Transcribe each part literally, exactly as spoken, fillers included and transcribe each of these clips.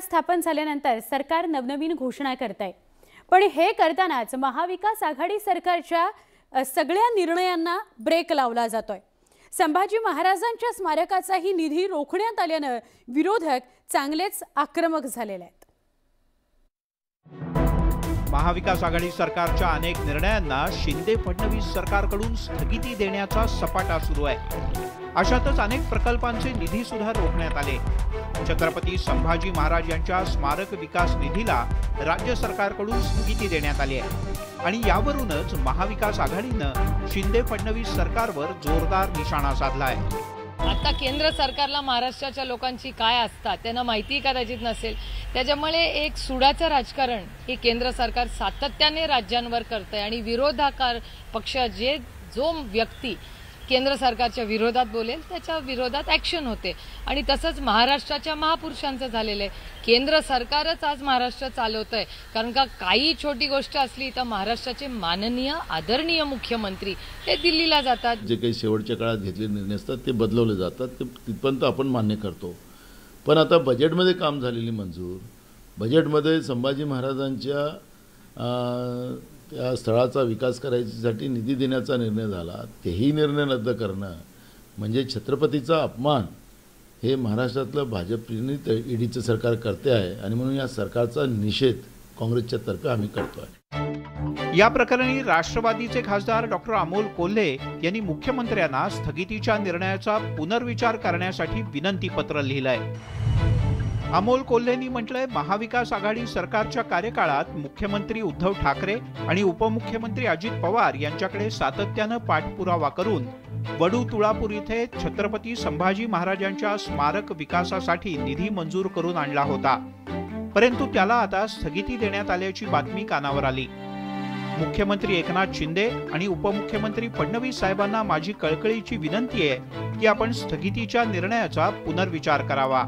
सरकार स्थापन झाल्यानंतर सरकार नवनवीन घोषणा करताय, पण हे करतानाच महाविकास आघाडी सरकारच्या सगळ्या निर्णयांना ब्रेक लावला जातोय। संभाजी महाराजांच्या स्मारकाचाही निधी रोखण्यात आल्याने विरोधक चांगलेच आक्रमक झालेले आहेत। महाविकास आघाडी सरकारच्या अनेक निर्णयांना शिंदे फडणवीस सरकारकडून स्थगिती देण्याचा सपाटा सुरू आहे। अशातच अनेक प्रकल्पांचे निधी सुद्धा रोखण्यात आले। छत्रपती संभाजी महाराज यांच्या स्मारक विकास निधीला राज्य सरकारकडून स्थगिती देण्यात आली आहे आणि यावरूनच महाविकास आघाडीनं शिंदे फडणवीस सरकारवर जोरदार निशाणा साधला आहे। आता केंद्र सरकारला महाराष्ट्राच्या लोकांची काय आस्था त्यांना माहिती कदाचित नसेल, त्याच्यामुळे एक सुडाचं राजकारण हे केंद्र सरकार सातत्याने राज्यांवर करते आणि विरोधकार पक्ष जे जो व्यक्ती केंद्र सरकारच्या विरोधात बोलेल त्याच्या विरोधात ॲक्शन होते आणि तसंच महाराष्ट्राच्या महापुरुषांचं झालेलं आहे। केंद्र सरकारच आज महाराष्ट्र चालवतंय, कारण का काही छोटी गोष्ट असली तर महाराष्ट्राचे माननीय आदरणीय मुख्यमंत्री हे दिल्लीला जातात। जे काही शेवटच्या काळात घेतलेले निर्णय असतात ते बदलवले जातात, ते तिथपर्यंत आपण मान्य करतो। पण आता बजेटमध्ये काम झालेली मंजूर, बजेटमध्ये संभाजी महाराजांच्या त्या स्थळाचा विकास करायच्यासाठी निधी देण्याचा निर्णय झाला, तेही निर्णय रद्द करणं म्हणजे छत्रपतीचा अपमान हे महाराष्ट्रातलं भाजप प्रणित ईडीचं सरकार करते आहे आणि म्हणून या सरकारचा निषेध काँग्रेसच्या तर्फे आम्ही करतोय। या प्रकरणी राष्ट्रवादीचे खासदार डॉक्टर अमोल कोल्हे यांनी मुख्यमंत्र्यांना स्थगितीच्या निर्णयाचा पुनर्विचार करण्यासाठी विनंती पत्र लिहिलंय। अमोल कोल्हेंनी म्हटलंय, महाविकास आघाडी सरकारच्या कार्यकाळात मुख्यमंत्री उद्धव ठाकरे आणि उपमुख्यमंत्री अजित पवार यांच्याकडे सातत्यानं पाठपुरावा करून वडू तुळापूर इथे छत्रपती संभाजी महाराजांच्या स्मारक विकासासाठी निधी मंजूर करून आणला होता, परंतु त्याला आता स्थगिती देण्यात आल्याची बातमी कानावर आली। मुख्यमंत्री एकनाथ शिंदे आणि उपमुख्यमंत्री फडणवीस साहेबांना माझी कळकळीची विनंती आहे की आपण स्थगितीच्या निर्णयाचा पुनर्विचार करावा।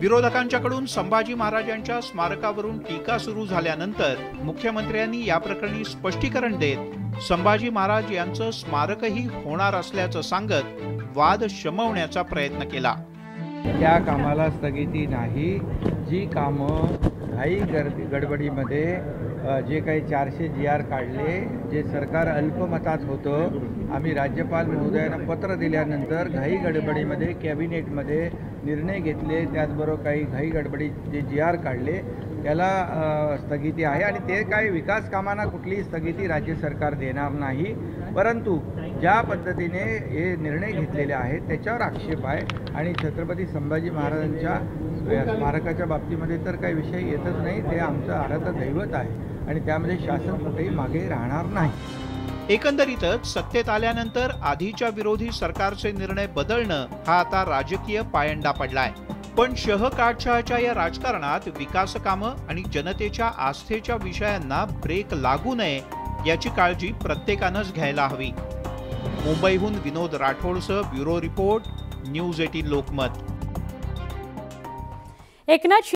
विरोधकांच्याकडून संभाजी महाराजांच्या स्मारकावरून टीका सुरू झाल्यानंतर मुख्यमंत्र्यांनी या प्रकरणी स्पष्टीकरण देत संभाजी महाराज यांचं स्मारकही होणार असल्याचं सांगत वाद शमवण्याचा प्रयत्न केला। त्या कामाला स्थगिती नाही, जी कामं घाई गडबडीमध्ये जे काही चारशे जी आर काढले, जे सरकार अल्पमतात होतं, आम्ही राज्यपाल महोदयांना पत्र दिल्यानंतर घाई गडबडीमध्ये कॅबिनेटमध्ये निर्णय घेतले, त्याचबरोबर काही घाई गडबडीत जे जी आर काढले त्याला स्थगिती आहे आणि ते काही विकास कामांना कुठलीही स्थगिती राज्य सरकार देणार नाही। परंतु ज्या पद्धतीने हे निर्णय घेतलेले आहेत त्याच्यावर आक्षेप आहे आणि छत्रपती संभाजी महाराजांच्या स्मारकाच्या बाबतीमध्ये तर काही विषय येतच नाही, ते आमचं आराध्य दैवत आहे आणि त्यामध्ये शासन कुठेही मागे राहणार नाही। एकंदरीतच सत्तेत आल्यानंतर आधीच्या विरोधी सरकारचे निर्णय बदलणं हा आता राजकीय पायंडा पडलाय, पण शह काटछायाच्या या राजकारणात विकास कामं आणि जनतेच्या आस्थेच्या विषयांना ब्रेक लागू नये याची काळजी प्रत्येकानंच घ्यायला हवी। मुंबईहून विनोद राठोडसह ब्युरो रिपोर्ट, न्यूज अठरा लोकमत। एकनाथ